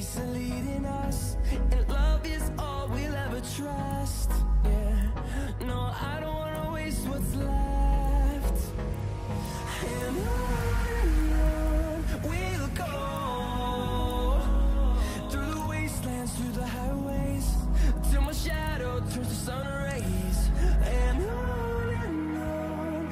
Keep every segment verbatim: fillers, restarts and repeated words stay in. chase are leading us, and love is all we'll ever trust. Yeah, no, I don't wanna waste what's left. And I through the highways and on and on.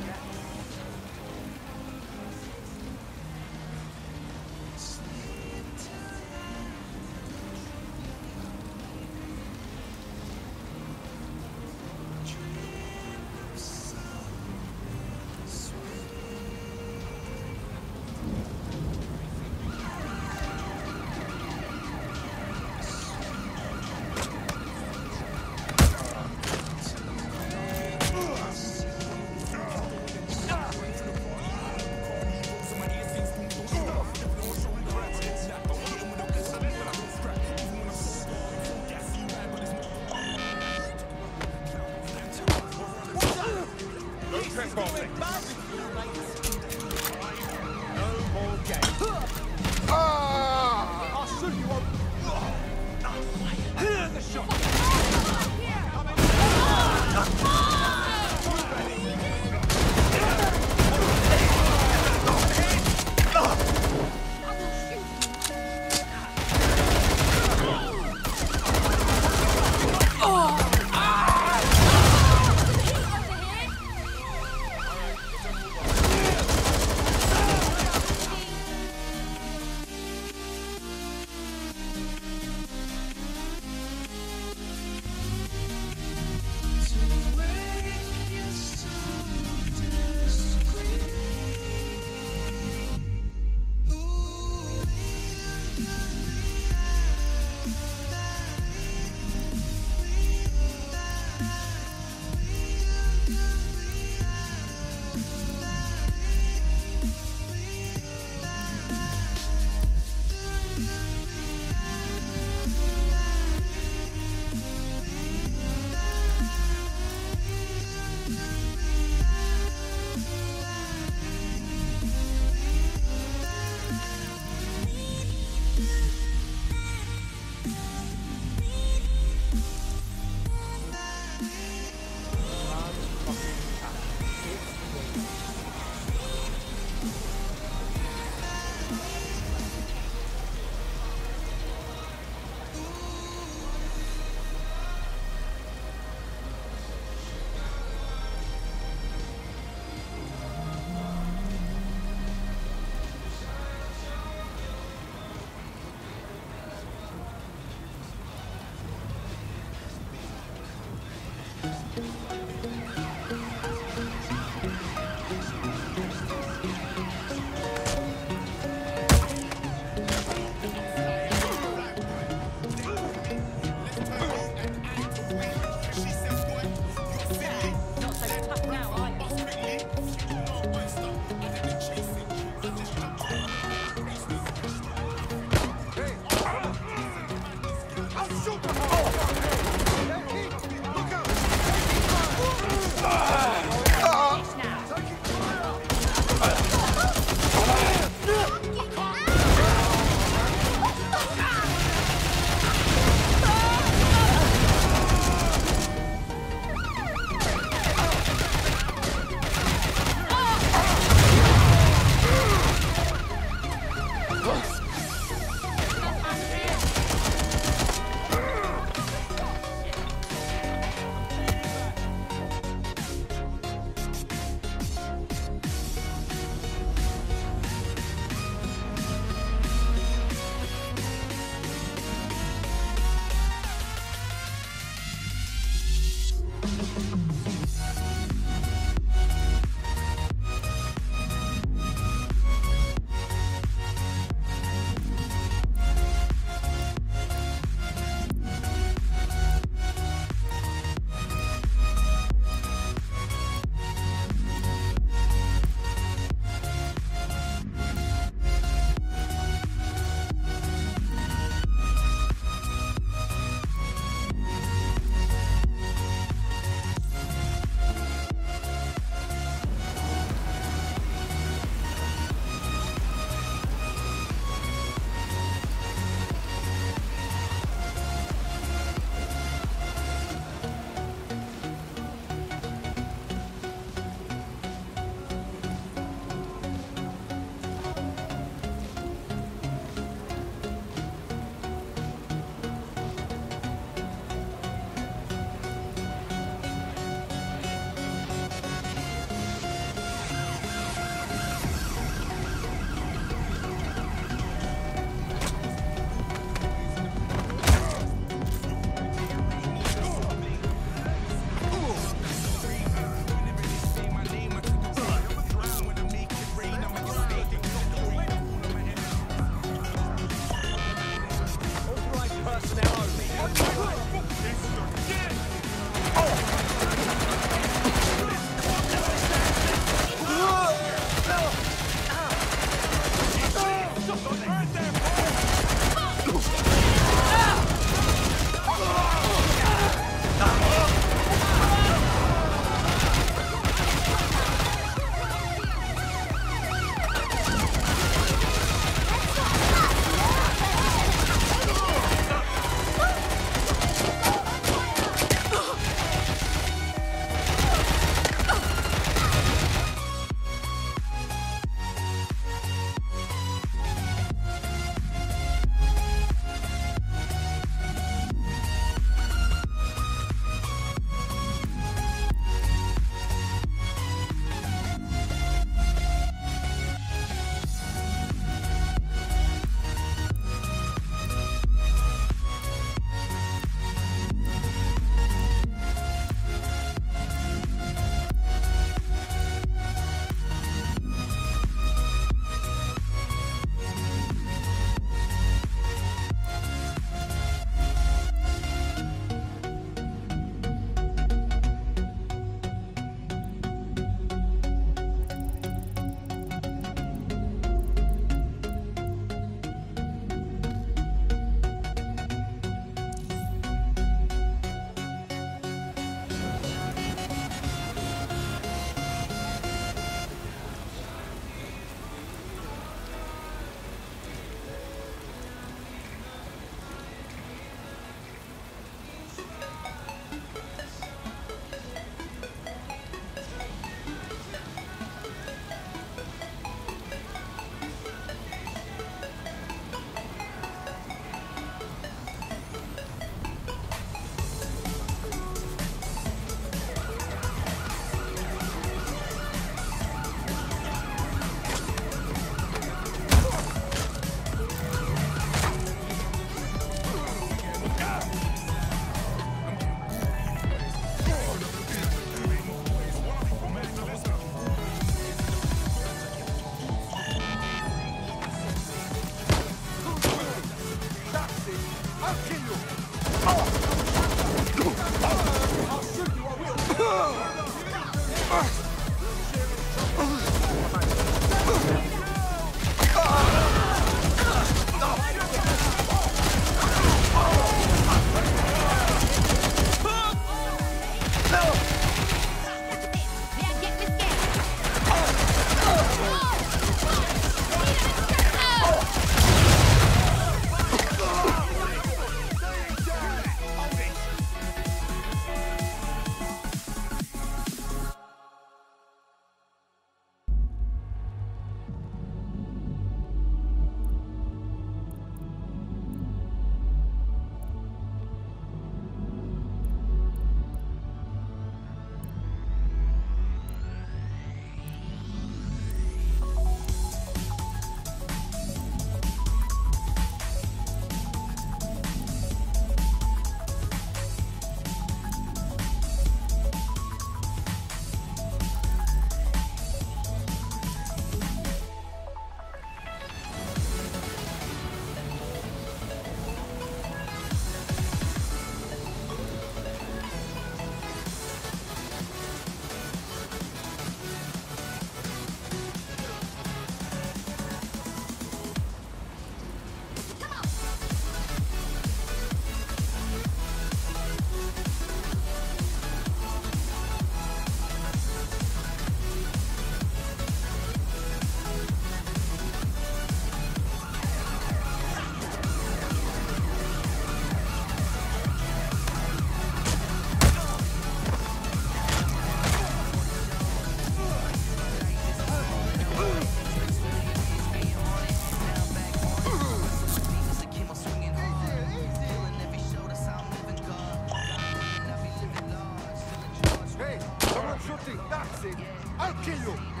kill you.